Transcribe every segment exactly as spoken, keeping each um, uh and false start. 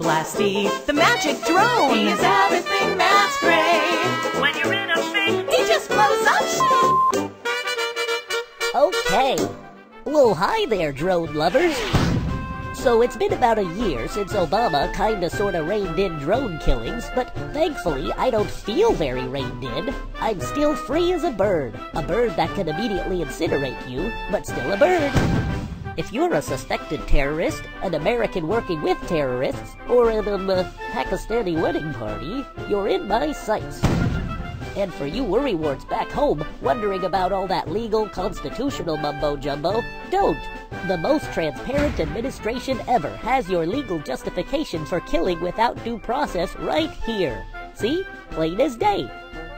Blasty, the magic drone. He is everything that's great. When you're in a thing, he just blows up shit. Okay. Well, hi there, drone lovers. So it's been about a year since Obama kinda sorta reined in drone killings, but thankfully I don't feel very reined in. I'm still free as a bird. A bird that can immediately incinerate you, but still a bird. If you're a suspected terrorist, an American working with terrorists, or in um, a Pakistani wedding party, you're in my sights. And for you worrywarts back home, wondering about all that legal, constitutional mumbo-jumbo, don't! The most transparent administration ever has your legal justification for killing without due process right here. See? Plain as day.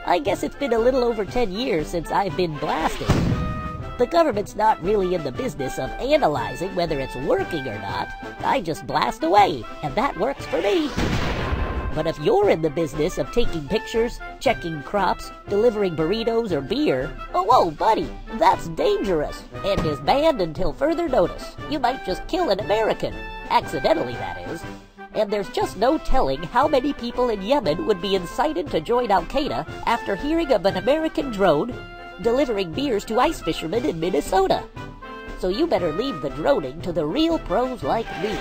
I guess it's been a little over ten years since I've been blasted. The government's not really in the business of analyzing whether it's working or not. I just blast away, and that works for me. But if you're in the business of taking pictures, checking crops, delivering burritos or beer, oh, whoa, buddy, that's dangerous and is banned until further notice. You might just kill an American, accidentally that is. And there's just no telling how many people in Yemen would be incited to join Al-Qaeda after hearing of an American drone delivering beers to ice fishermen in Minnesota. So you better leave the droning to the real pros like me.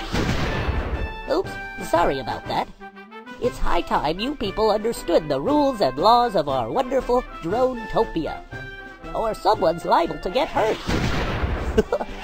Oops, sorry about that. It's high time you people understood the rules and laws of our wonderful drone-topia. Or someone's liable to get hurt.